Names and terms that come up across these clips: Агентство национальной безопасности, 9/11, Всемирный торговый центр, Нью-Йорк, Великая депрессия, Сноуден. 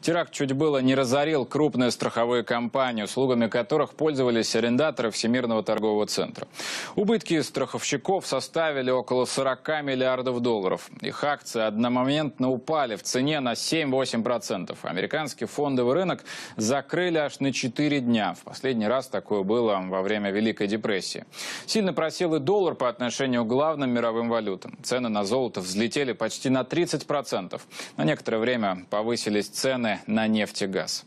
Теракт чуть было не разорил крупные страховые компании, услугами которых пользовались арендаторы Всемирного торгового центра. Убытки страховщиков составили около 40 миллиардов долларов. Их акции одномоментно упали в цене на 7-8%. Американский фондовый рынок закрыли аж на 4 дня. В последний раз такое было во время Великой депрессии. Сильно просел и доллар по отношению к главным мировым валютам. Цены на золото взлетели почти на 30%. На некоторое время повысились цены на нефть и газ.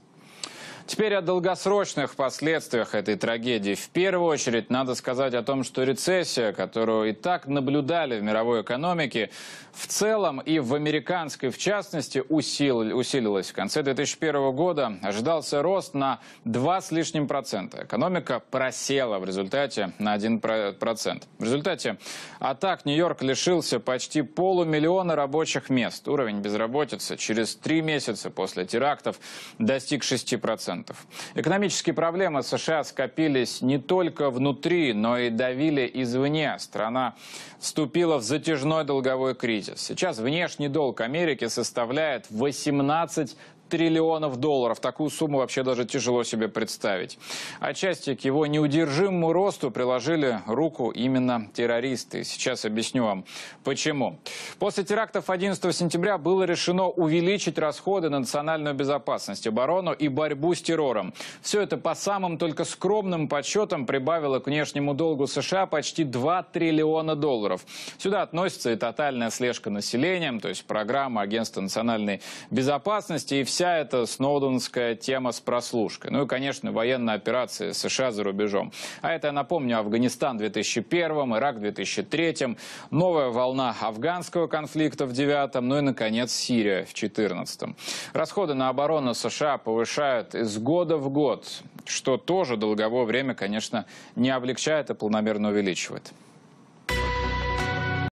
Теперь о долгосрочных последствиях этой трагедии. В первую очередь надо сказать о том, что рецессия, которую и так наблюдали в мировой экономике, в целом и в американской в частности усилилась. В конце 2001 года ожидался рост на 2% с лишним. Экономика просела в результате на 1%. В результате атак Нью-Йорк лишился почти полумиллиона рабочих мест. Уровень безработицы через 3 месяца после терактов достиг 6%. Экономические проблемы США скопились не только внутри, но и давили извне. Страна вступила в затяжной долговой кризис. Сейчас внешний долг Америки составляет 18 триллионов долларов. Такую сумму вообще даже тяжело себе представить. Отчасти к его неудержимому росту приложили руку именно террористы. Сейчас объясню вам почему. После терактов 11 сентября было решено увеличить расходы на национальную безопасность, оборону и борьбу с террором. Все это по самым только скромным подсчетам прибавило к внешнему долгу США почти 2 триллиона долларов. Сюда относится и тотальная слежка населением, то есть программа Агентства национальной безопасности и вся эта сноуденская тема с прослушкой. Ну и, конечно, военные операции США за рубежом. А это, я напомню, Афганистан в 2001, Ирак в 2003, новая волна афганского конфликта в 2009, ну и, наконец, Сирия в 2014. Расходы на оборону США повышают из года в год, что тоже долговое время, конечно, не облегчает, а планомерно увеличивает.